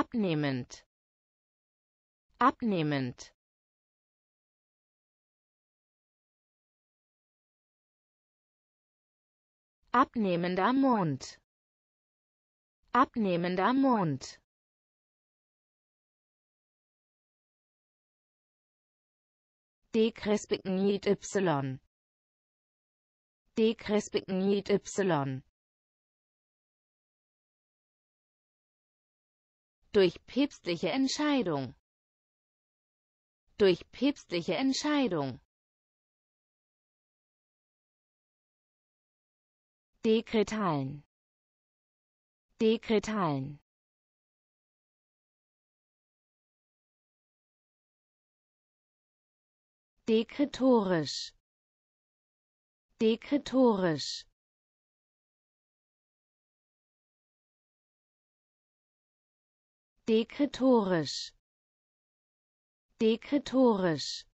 abnehmend, abnehmend. Abnehmender Mond, abnehmender Mond. Decrescent y, decrescent y. Durch päpstliche Entscheidung, durch päpstliche Entscheidung. Dekretalen, dekretalen. Dekretorisch, dekretorisch. Dekretorisch, dekretorisch.